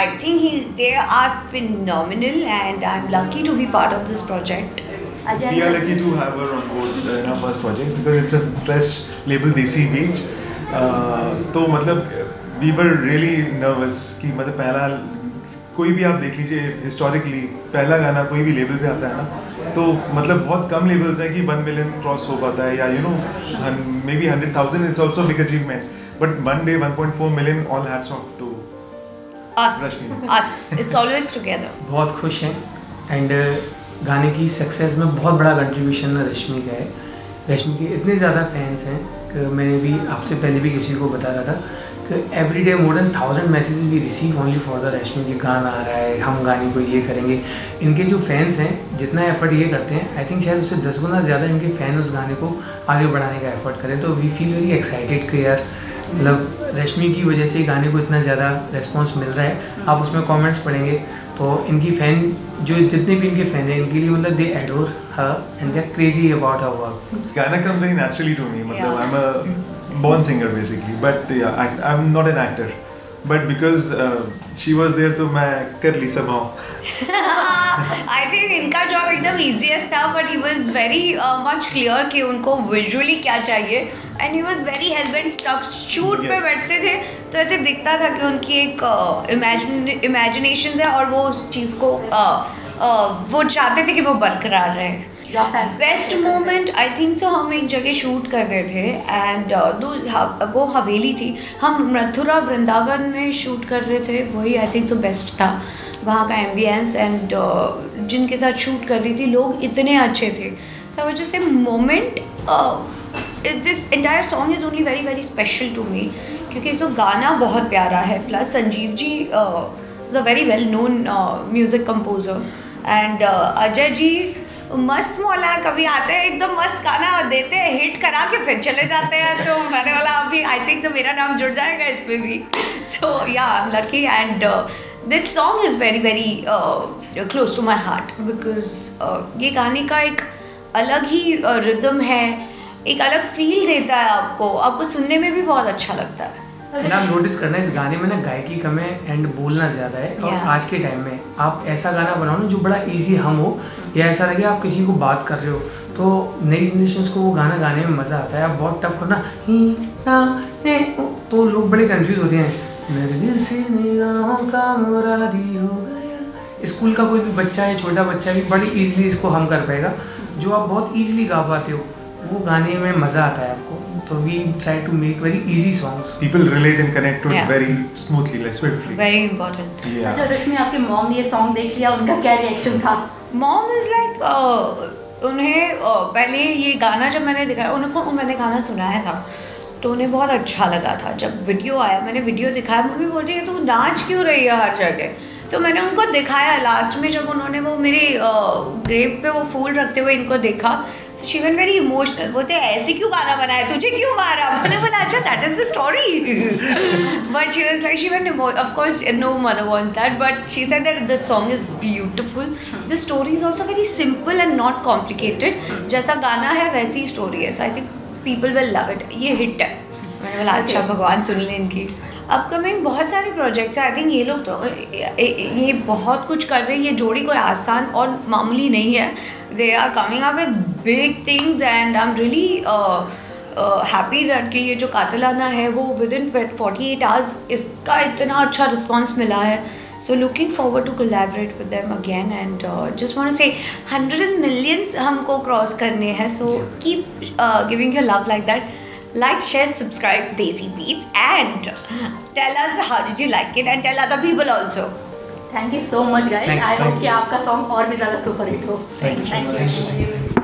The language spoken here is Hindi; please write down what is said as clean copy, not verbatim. I think they are phenomenal and I'm lucky to be part of this project. Ajay, we are lucky to have her on board in our first project because it's a fresh label, Desi Beats. तो मतलब we were really nervous कि मतलब पहला कोई भी आप देख लीजिए historically पहला गाना कोई भी label पे आता है ना तो मतलब बहुत कम labels हैं कि 1 million cross हो पाता है या you know maybe 100,000 is also big achievement but one day 1.4 million all hats off to us. It's always together. बहुत खुश हैं and गाने की success में बहुत बड़ा contribution रश्मि का है. रश्मि के इतने ज़्यादा fans हैं कि मैंने भी आपसे पहले भी किसी को बता रहा था कि every day more than 1000 messages भी receive only for the Rashmi के गाना आ रहा है, हम गाने को ये करेंगे. इनके जो फैंस हैं जितना एफर्ट ये करते हैं आई थिंक शायद उससे 10 गुना ज़्यादा इनके फैन उस गाने को आगे बढ़ाने का एफर्ट करें. तो वी फील वेरी एक्साइटेड कि यार मतलब रश्मि की वजह से गाने को इतना ज़्यादा रेस्पॉन्स मिल रहा है. आप उसमें कॉमेंट्स पढ़ेंगे तो इनकी फ़ैन जो जितने भी इनके फैन हैं इनके लिए मतलब they adore her and they are crazy about her work. गाना come very naturally to me मतलब I am a born singer basically but I am not an actor but because she was there तो मैं कर ली सब आई थिंक इनका जॉब एकदम ईजीएस्ट था but he was very much clear कि उनको विजुअली क्या चाहिए and he was very help and stuff. Shoot पे बैठते थे तो ऐसे दिखता था कि उनकी एक इमेजिनेशन है और वो उस चीज़ को वो चाहते थे कि वो बरकरार रहे. Best moment I think so हम एक जगह शूट कर रहे थे एंड वो हवेली थी. हम मथुरा वृंदावन में शूट कर रहे थे वही आई थिंक सो बेस्ट था वहाँ का एम्बियंस एंड जिनके साथ शूट कर रही थी लोग इतने अच्छे थे तो वजह से moment this entire song is only very special to me क्योंकि तो गाना बहुत प्यारा है plus Sanjeev ji is a very well known music composer and Ajay ji मस्त मौला कभी आते हैं एकदम मस्त गाना और देते हैं हिट करा के फिर चले जाते हैं तो मैंने वाला अभी आई थिंक सो मेरा नाम जुड़ जाएगा इस पर भी. So yeah I am lucky and this song is very close to my heart because ये गाने का एक अलग ही रिदम है, एक अलग फील देता है आपको, आपको सुनने में भी बहुत अच्छा लगता है. आप नोटिस करना इस गाने में ना गायकी कम है एंड बोलना ज़्यादा है और आज के टाइम में आप ऐसा गाना बनाओ ना जो बड़ा इजी हम हो या ऐसा लगे आप किसी को बात कर रहे हो तो नई जनरेशन को वो गाना गाने में मज़ा आता है. आप बहुत टफ करना तो लोग बड़े कन्फ्यूज होते हैं. स्कूल का कोई भी बच्चा है छोटा बच्चा भी बड़ी ईजिली इसको हम कर पाएगा. जो आप बहुत ईजिली गा पाते हो वो गाने में मज़ा आता है आपको. तो we try to make very easy songs people relate and connect to very smoothly like swiftly very important. अच्छा रश्मि आपके मॉम ने ये सॉन्ग देख लिया उनका क्या रिएक्शन था? मॉम इज लाइक उन्हें पहले ये गाना जब मैंने दिखाया उनको मैंने गाना सुनाया था तो उन्हें बहुत अच्छा लगा था. जब वीडियो आया मैंने वीडियो दिखाया मम्मी बोल रही है तो नाच क्यों रही है हर जगह तो मैंने उनको दिखाया. लास्ट में जब उन्होंने वो मेरे ग्रेव पे वो फूल रखते हुए इनको देखा so she went very emotional. बोलते ऐसे क्यों गाना बनाया तुझे क्यों मारा? मैंने बोला अच्छा that is the story but she was like she went of course no mother wants that but she said that the song is beautiful the story is also very simple and not complicated. जैसा गाना है वैसी स्टोरी है so I think people will love it. ये हिट है. मैंने बोला अच्छा भगवान सुन लें इनकी. अपकमिंग बहुत सारे प्रोजेक्ट्स हैं. आई थिंक ये लोग तो ये बहुत कुछ कर रहे हैं. ये जोड़ी कोई आसान और मामूली नहीं है. They are coming up with big things and I am really happy that कि ये जो कातिलाना है वो विद इन 48 आवर्स इसका इतना अच्छा रिस्पॉन्स मिला है. So looking forward to collaborate with them again and just want to say 100 millions हमको क्रॉस करने हैं. So keep giving your love like that. Like, share, subscribe Desi Beats and tell us how did you like it and tell other people also. Thank you so much guys. I hope कि आपका song और भी ज़्यादा super hit हो. Thank you.